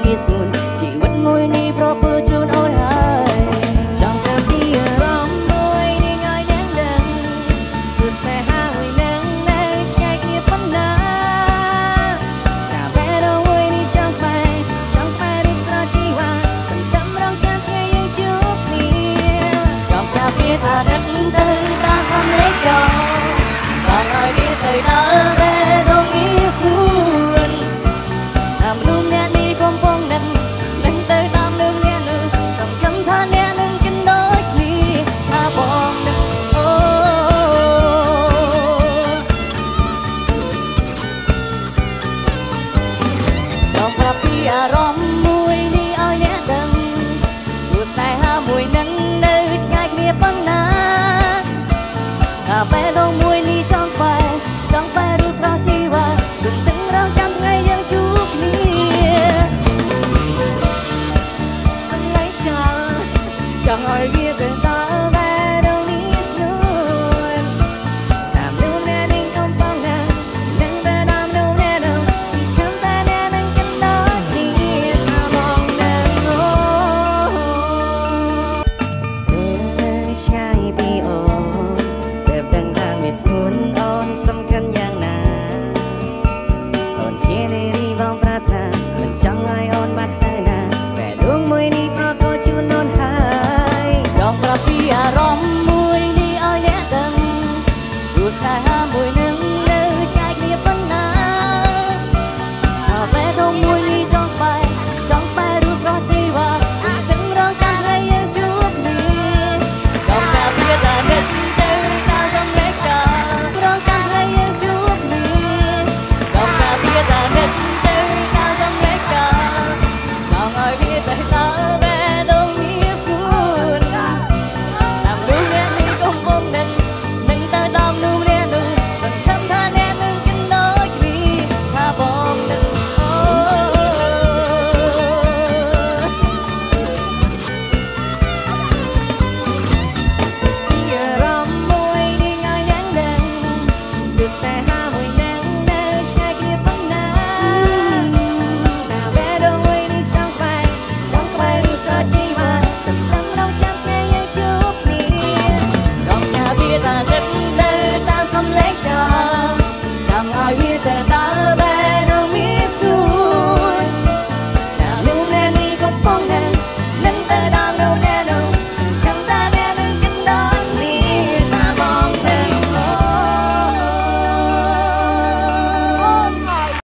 ไป